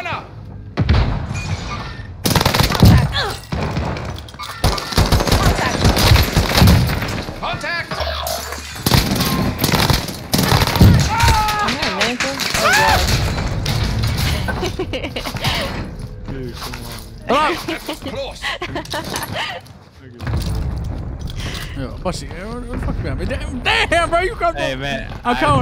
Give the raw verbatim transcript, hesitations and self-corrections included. Gunner! Contact! Contact! Contact! Am I an ankle? Oh, God. Dude, come on. Oh! That's close! Yo, what's he? What the fuck, man? Damn, bro, you come. Hey, man. I'm coming.